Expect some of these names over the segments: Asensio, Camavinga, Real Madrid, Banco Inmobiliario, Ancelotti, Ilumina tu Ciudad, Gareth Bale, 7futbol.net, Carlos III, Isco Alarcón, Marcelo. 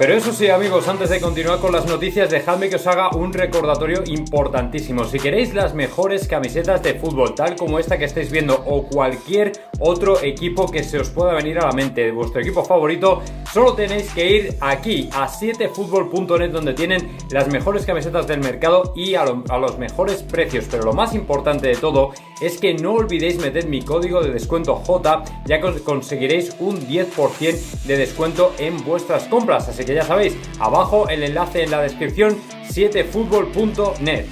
Pero eso sí, amigos, antes de continuar con las noticias, dejadme que os haga un recordatorio importantísimo. Si queréis las mejores camisetas de fútbol, tal como esta que estáis viendo, o cualquier otro equipo que se os pueda venir a la mente de vuestro equipo favorito, solo tenéis que ir aquí a 7futbol.net, donde tienen las mejores camisetas del mercado y a los mejores precios. Pero lo más importante de todo es que no olvidéis meter mi código de descuento J, ya que os conseguiréis un 10% de descuento en vuestras compras. Así que ya sabéis, abajo el enlace en la descripción, 7futbol.net.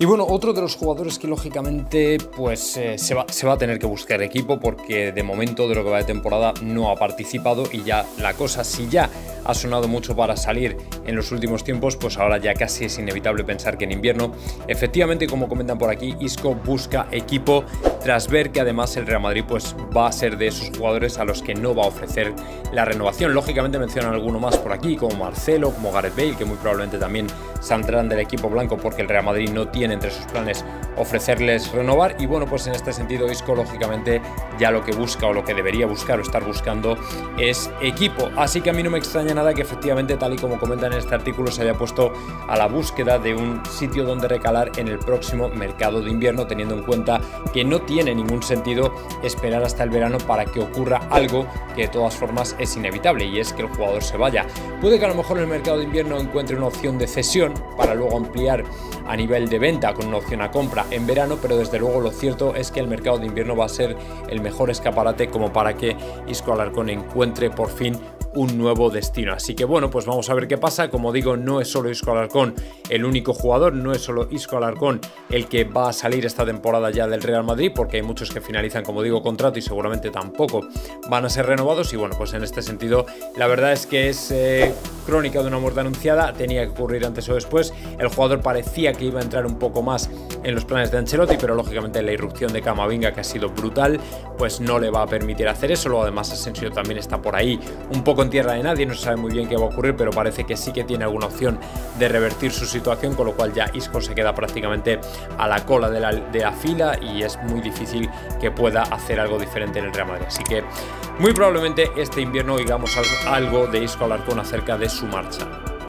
Y bueno, otro de los jugadores que lógicamente pues se va a tener que buscar equipo, porque de momento de lo que va de temporada no ha participado, y ya la cosa, si ya ha sonado mucho para salir en los últimos tiempos, pues ahora ya casi es inevitable pensar que en invierno, efectivamente, como comentan por aquí, Isco busca equipo, tras ver que además el Real Madrid pues va a ser de esos jugadores a los que no va a ofrecer la renovación. Lógicamente mencionan alguno más por aquí, como Marcelo, como Gareth Bale, que muy probablemente también saldrán del equipo blanco, porque el Real Madrid no tiene entre sus planes ofrecerles renovar. Y bueno, pues en este sentido Isco lógicamente ya lo que busca, o lo que debería buscar o estar buscando, es equipo. Así que a mí no me extraña nada que efectivamente, tal y como comentan en este artículo, se haya puesto a la búsqueda de un sitio donde recalar en el próximo mercado de invierno, teniendo en cuenta que no tiene ningún sentido esperar hasta el verano para que ocurra algo que de todas formas es inevitable, y es que el jugador se vaya. Puede que a lo mejor en el mercado de invierno encuentre una opción de cesión para luego ampliar a nivel de venta con una opción a compra en verano, pero desde luego lo cierto es que el mercado de invierno va a ser el mejor escaparate como para que Isco Alarcón encuentre por fin un nuevo destino. Así que bueno, pues vamos a ver qué pasa. Como digo, no es solo Isco Alarcón el único jugador, no es solo Isco Alarcón el que va a salir esta temporada ya del Real Madrid, porque hay muchos que finalizan, como digo, contrato y seguramente tampoco van a ser renovados. Y bueno, pues en este sentido la verdad es que es crónica de una muerte anunciada, tenía que ocurrir antes o después. El jugador parecía que iba a entrar un poco más en los planes de Ancelotti, pero lógicamente la irrupción de Camavinga, que ha sido brutal, pues no le va a permitir hacer eso. Luego además Asensio también está por ahí un poco en tierra de nadie, no se sabe muy bien qué va a ocurrir, pero parece que sí que tiene alguna opción de revertir su situación, con lo cual ya Isco se queda prácticamente a la cola de la fila, y es muy difícil que pueda hacer algo diferente en el Real Madrid. Así que muy probablemente este invierno oigamos algo de Isco Alarcón acerca de su marcha.